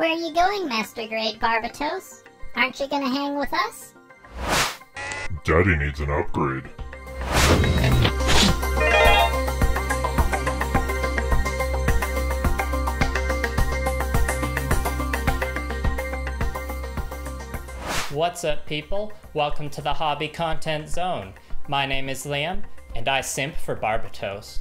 Where are you going, Master Grade Barbatos? Aren't you gonna hang with us? Daddy needs an upgrade. What's up, people? Welcome to the Hobby Content Zone. My name is Liam, and I simp for Barbatos.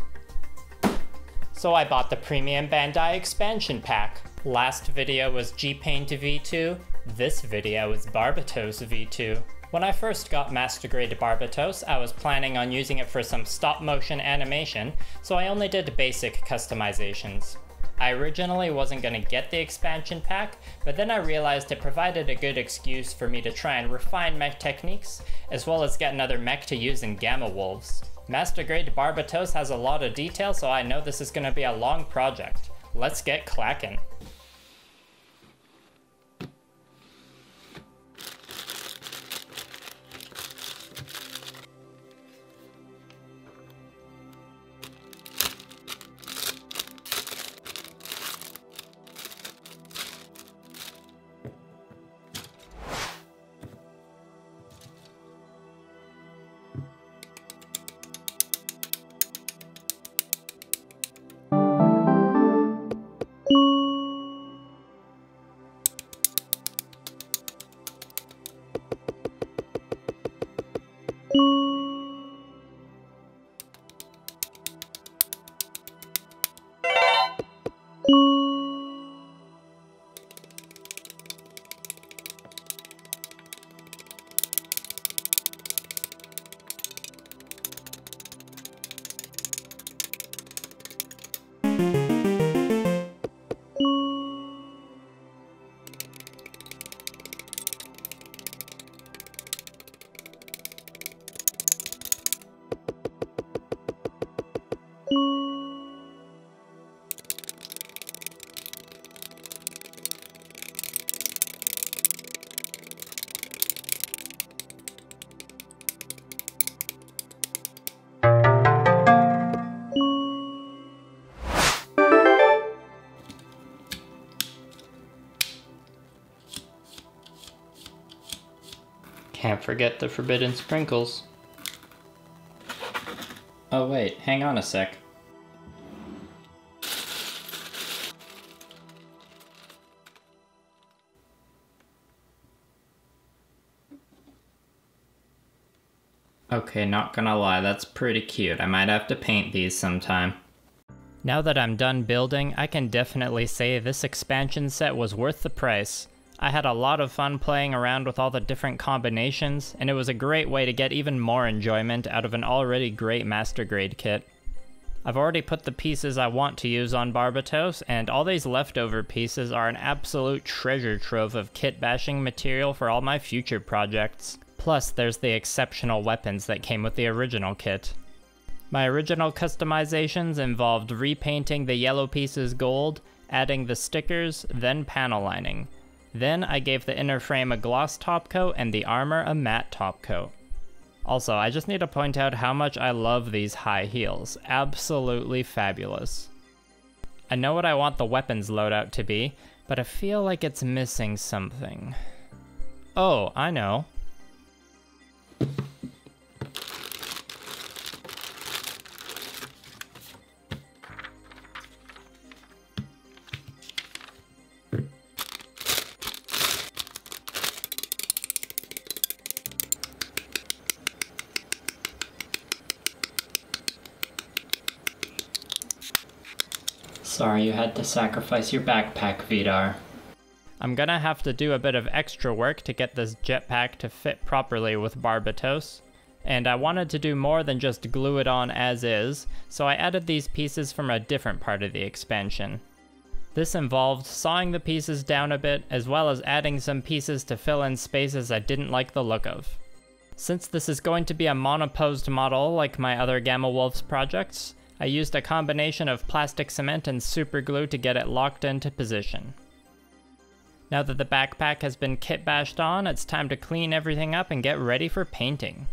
So I bought the Premium Bandai Expansion Pack. Last video was G-Paint V2, this video is Barbatos V2. When I first got Master Grade Barbatos, I was planning on using it for some stop-motion animation, so I only did basic customizations. I originally wasn't going to get the expansion pack, but then I realized it provided a good excuse for me to try and refine my techniques, as well as get another mech to use in Gamma Wolves. Master Grade Barbatos has a lot of detail, so I know this is going to be a long project. Let's get clackin'. Can't forget the forbidden sprinkles. Oh wait, hang on a sec. Okay, not gonna lie, that's pretty cute. I might have to paint these sometime. Now that I'm done building, I can definitely say this expansion set was worth the price. I had a lot of fun playing around with all the different combinations, and it was a great way to get even more enjoyment out of an already great Master Grade kit. I've already put the pieces I want to use on Barbatos, and all these leftover pieces are an absolute treasure trove of kit bashing material for all my future projects. Plus, there's the exceptional weapons that came with the original kit. My original customizations involved repainting the yellow pieces gold, adding the stickers, then panel lining. Then I gave the inner frame a gloss top coat and the armor a matte top coat. Also, I just need to point out how much I love these high heels. Absolutely fabulous. I know what I want the weapons loadout to be, but I feel like it's missing something. Oh, I know. Sorry you had to sacrifice your backpack, Vidar. I'm gonna have to do a bit of extra work to get this jetpack to fit properly with Barbatos, and I wanted to do more than just glue it on as is, so I added these pieces from a different part of the expansion. This involved sawing the pieces down a bit, as well as adding some pieces to fill in spaces I didn't like the look of. Since this is going to be a monoposed model like my other Gamma Wolves projects, I used a combination of plastic cement and super glue to get it locked into position. Now that the backpack has been kit bashed on, it's time to clean everything up and get ready for painting.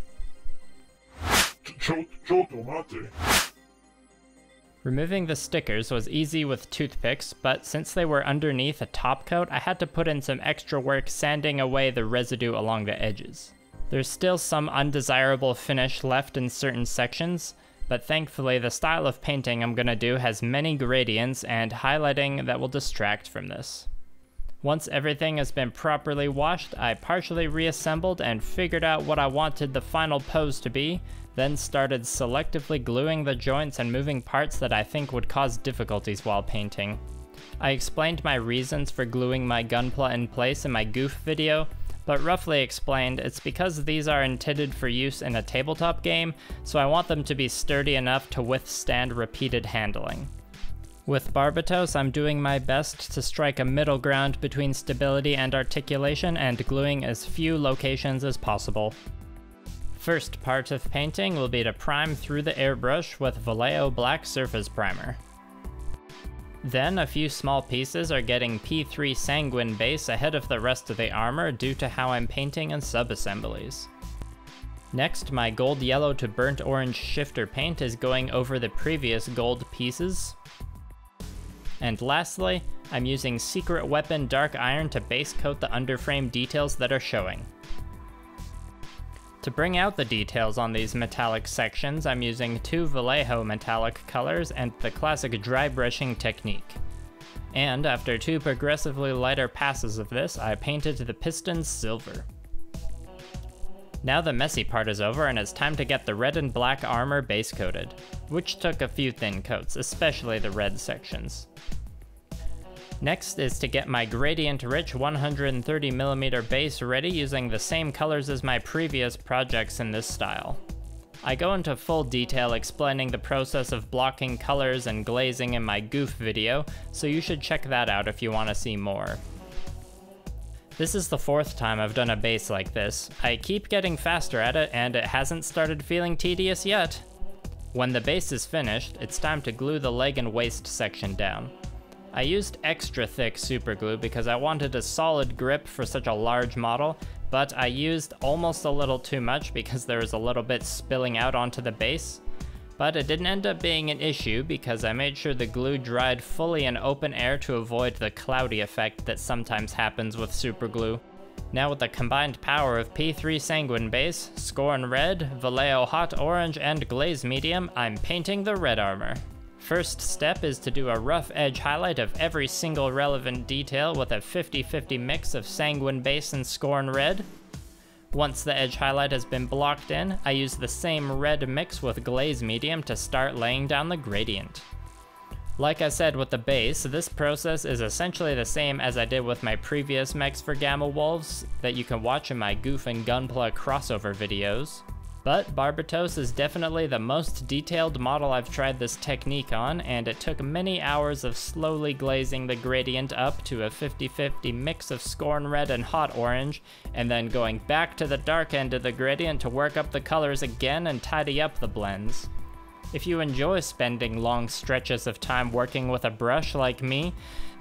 Removing the stickers was easy with toothpicks, but since they were underneath a top coat, I had to put in some extra work sanding away the residue along the edges. There's still some undesirable finish left in certain sections, but thankfully the style of painting I'm gonna do has many gradients and highlighting that will distract from this. Once everything has been properly washed, I partially reassembled and figured out what I wanted the final pose to be, then started selectively gluing the joints and moving parts that I think would cause difficulties while painting. I explained my reasons for gluing my gunpla in place in my goof video, but roughly explained, it's because these are intended for use in a tabletop game, so I want them to be sturdy enough to withstand repeated handling. With Barbatos, I'm doing my best to strike a middle ground between stability and articulation and gluing as few locations as possible. First part of painting will be to prime through the airbrush with Vallejo Black Surface Primer. Then a few small pieces are getting P3 Sanguine base ahead of the rest of the armor due to how I'm painting in sub-assemblies. Next, my gold yellow to burnt orange shifter paint is going over the previous gold pieces. And lastly, I'm using Secret Weapon Dark Iron to base coat the underframe details that are showing. To bring out the details on these metallic sections, I'm using two Vallejo metallic colors and the classic dry brushing technique. And after two progressively lighter passes of this, I painted the pistons silver. Now the messy part is over and it's time to get the red and black armor base coated, which took a few thin coats, especially the red sections. Next is to get my gradient-rich 130mm base ready using the same colors as my previous projects in this style. I go into full detail explaining the process of blocking colors and glazing in my goof video, so you should check that out if you want to see more. This is the fourth time I've done a base like this. I keep getting faster at it and it hasn't started feeling tedious yet. When the base is finished, it's time to glue the leg and waist section down. I used extra thick superglue because I wanted a solid grip for such a large model, but I used almost a little too much because there was a little bit spilling out onto the base. But it didn't end up being an issue because I made sure the glue dried fully in open air to avoid the cloudy effect that sometimes happens with superglue. Now with the combined power of P3 Sanguine Base, Scorn Red, Vallejo Hot Orange, and Glaze Medium, I'm painting the red armor. First step is to do a rough edge highlight of every single relevant detail with a 50-50 mix of Sanguine Base and Scorn Red. Once the edge highlight has been blocked in, I use the same red mix with Glaze Medium to start laying down the gradient. Like I said with the base, this process is essentially the same as I did with my previous mechs for Gamma Wolves that you can watch in my Goof and Gunpla crossover videos. But Barbatos is definitely the most detailed model I've tried this technique on, and it took many hours of slowly glazing the gradient up to a 50-50 mix of Scorn Red and Hot Orange, and then going back to the dark end of the gradient to work up the colors again and tidy up the blends. If you enjoy spending long stretches of time working with a brush like me,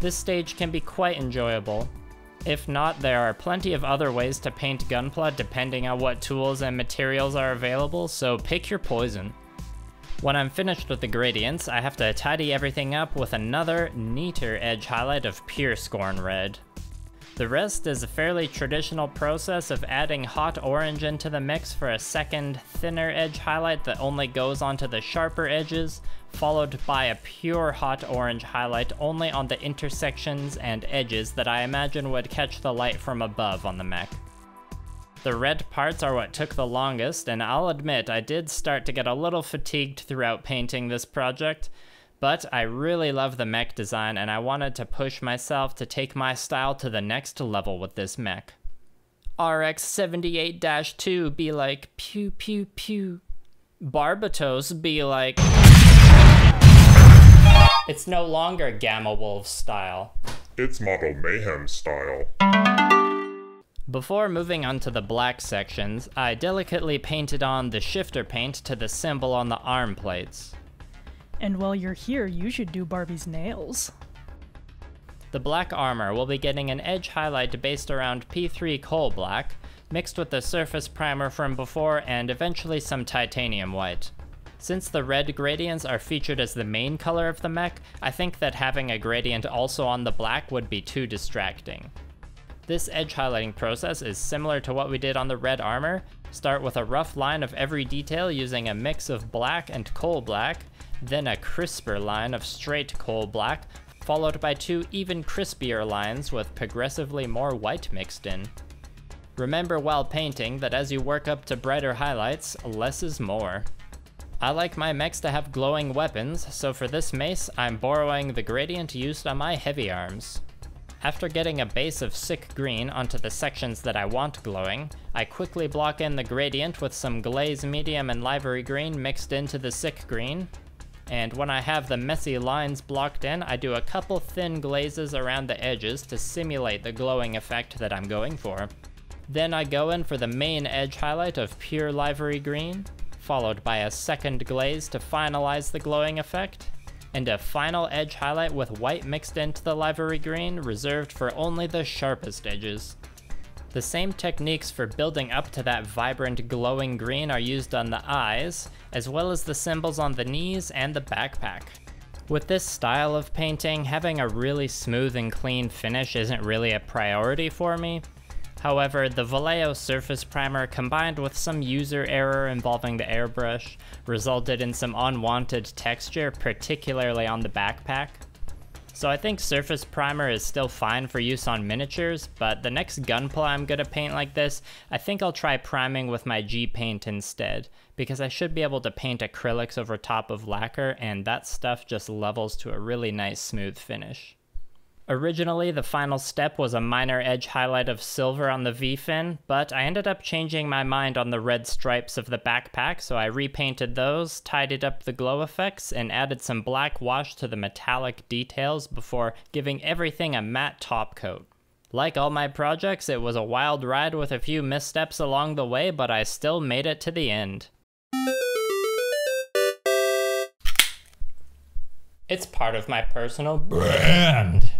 this stage can be quite enjoyable. If not, there are plenty of other ways to paint Gunpla depending on what tools and materials are available, so pick your poison. When I'm finished with the gradients, I have to tidy everything up with another, neater edge highlight of pure Scorn Red. The rest is a fairly traditional process of adding Hot Orange into the mix for a second, thinner edge highlight that only goes onto the sharper edges, followed by a pure Hot Orange highlight only on the intersections and edges that I imagine would catch the light from above on the mech. The red parts are what took the longest, and I'll admit I did start to get a little fatigued throughout painting this project. But I really love the mech design and I wanted to push myself to take my style to the next level with this mech. RX-78-2 be like pew pew pew. Barbatos be like... It's no longer Gamma Wolf style. It's Model Mayhem style. Before moving on to the black sections, I delicately painted on the shifter paint to the symbol on the arm plates. And while you're here, you should do Barbie's nails. The black armor will be getting an edge highlight based around P3 Coal Black, mixed with the surface primer from before and eventually some titanium white. Since the red gradients are featured as the main color of the mech, I think that having a gradient also on the black would be too distracting. This edge highlighting process is similar to what we did on the red armor. Start with a rough line of every detail using a mix of black and coal black, then a crisper line of straight coal black, followed by two even crispier lines with progressively more white mixed in. Remember while painting that as you work up to brighter highlights, less is more. I like my mechs to have glowing weapons, so for this mace, I'm borrowing the gradient used on my heavy arms. After getting a base of sick green onto the sections that I want glowing, I quickly block in the gradient with some Glaze Medium and Livery Green mixed into the sick green. And when I have the messy lines blocked in, I do a couple thin glazes around the edges to simulate the glowing effect that I'm going for. Then I go in for the main edge highlight of pure Livery Green, followed by a second glaze to finalize the glowing effect, and a final edge highlight with white mixed into the Livery Green, reserved for only the sharpest edges. The same techniques for building up to that vibrant glowing green are used on the eyes, as well as the symbols on the knees and the backpack. With this style of painting, having a really smooth and clean finish isn't really a priority for me. However, the Vallejo Surface Primer, combined with some user error involving the airbrush, resulted in some unwanted texture, particularly on the backpack. So I think Surface Primer is still fine for use on miniatures, but the next gunpla I'm gonna paint like this, I think I'll try priming with my G-Paint instead, because I should be able to paint acrylics over top of lacquer, and that stuff just levels to a really nice smooth finish. Originally, the final step was a minor edge highlight of silver on the V-fin, but I ended up changing my mind on the red stripes of the backpack, so I repainted those, tidied up the glow effects, and added some black wash to the metallic details before giving everything a matte top coat. Like all my projects, it was a wild ride with a few missteps along the way, but I still made it to the end. It's part of my personal brand.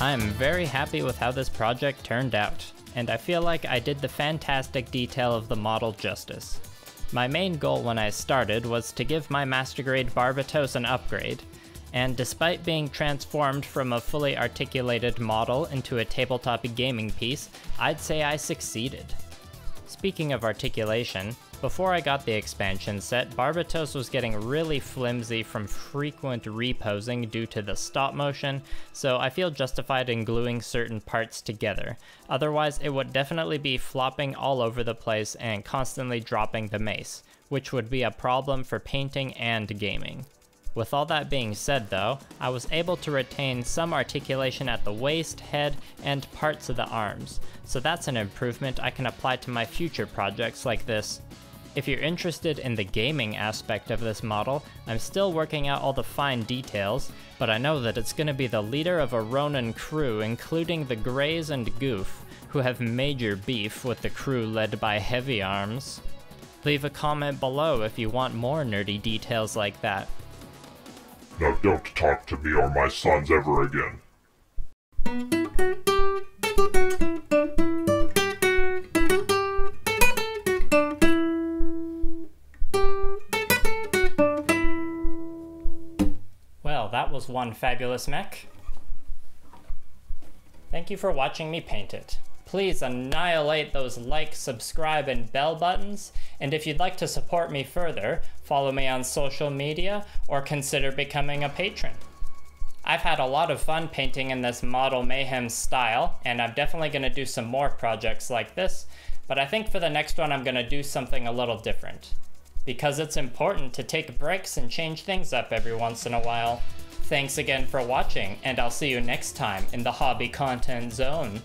I am very happy with how this project turned out, and I feel like I did the fantastic detail of the model justice. My main goal when I started was to give my Master Grade Barbatos an upgrade, and despite being transformed from a fully articulated model into a tabletop gaming piece, I'd say I succeeded. Speaking of articulation, before I got the expansion set, Barbatos was getting really flimsy from frequent reposing due to the stop motion, so I feel justified in gluing certain parts together. Otherwise, it would definitely be flopping all over the place and constantly dropping the mace, which would be a problem for painting and gaming. With all that being said though, I was able to retain some articulation at the waist, head, and parts of the arms, so that's an improvement I can apply to my future projects like this. If you're interested in the gaming aspect of this model, I'm still working out all the fine details, but I know that it's going to be the leader of a Ronin crew, including the Greys and Goof, who have major beef with the crew led by Heavy Arms. Leave a comment below if you want more nerdy details like that. Now don't talk to me or my sons ever again. That was one fabulous mech. Thank you for watching me paint it. Please annihilate those like, subscribe, and bell buttons, and if you'd like to support me further, follow me on social media or consider becoming a patron. I've had a lot of fun painting in this Model Mayhem style, and I'm definitely going to do some more projects like this, but I think for the next one I'm going to do something a little different, because it's important to take breaks and change things up every once in a while. Thanks again for watching, and I'll see you next time in the Hobby Content Zone.